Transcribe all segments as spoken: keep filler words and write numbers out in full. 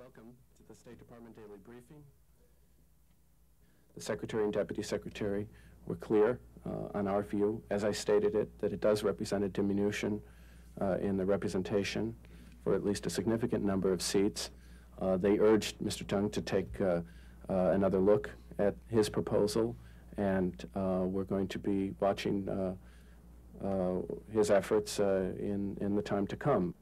Welcome to the State Department Daily Briefing. The Secretary and Deputy Secretary were clear uh, on our view, as I stated it, that it does represent a diminution uh, in the representation for at least a significant number of seats. Uh, they urged Mister Tung to take uh, uh, another look at his proposal, and uh, we're going to be watching uh, uh, his efforts uh, in, in the time to come.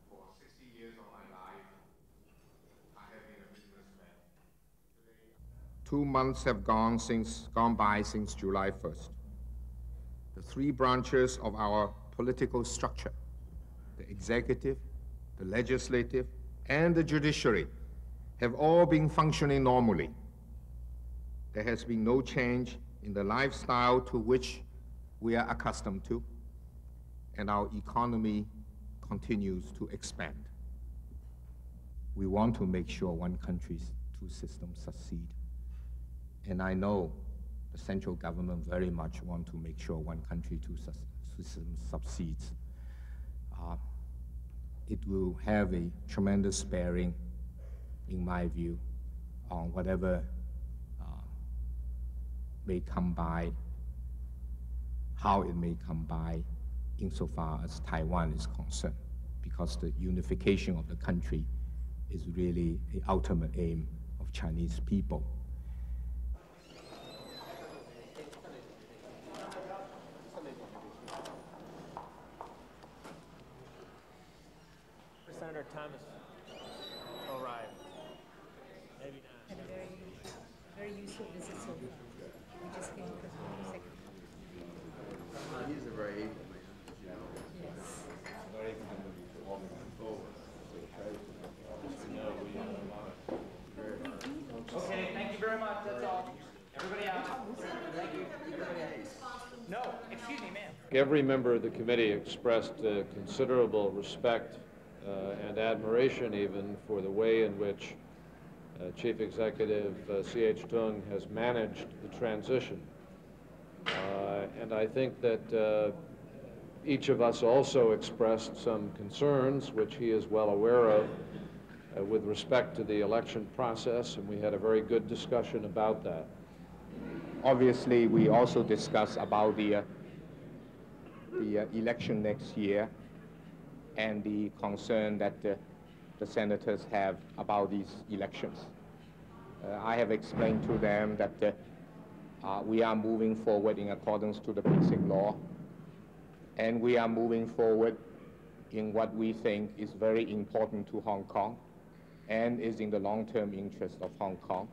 Two months have gone since gone by since July first. The three branches of our political structure, the executive, the legislative, and the judiciary, have all been functioning normally. There has been no change in the lifestyle to which we are accustomed to, and our economy continues to expand. We want to make sure one country's two systems succeed. And I know the central government very much want to make sure one country, two systems succeeds. Uh, it will have a tremendous bearing, in my view, on whatever uh, may come by, how it may come by, insofar as Taiwan is concerned, because the unification of the country is really the ultimate aim of Chinese people. Senator Thomas arrived. Maybe not. Had a very, very useful visit. So we just came from the secretary. He's a very able man. Yes. Very able man. Okay. Thank you very much. That's all. Everybody out. Thank you. Everybody out. No. Excuse me, ma'am. Every member of the committee expressed uh, considerable respect Uh, and admiration even for the way in which uh, Chief Executive uh, C H Tung has managed the transition. Uh, and I think that uh, each of us also expressed some concerns, which he is well aware of, uh, with respect to the election process, and we had a very good discussion about that. Obviously, we also discussed about the, uh, the uh, election next year, and the concern that uh, the senators have about these elections. Uh, I have explained to them that uh, uh, we are moving forward in accordance to the basic law, and we are moving forward in what we think is very important to Hong Kong and is in the long-term interest of Hong Kong.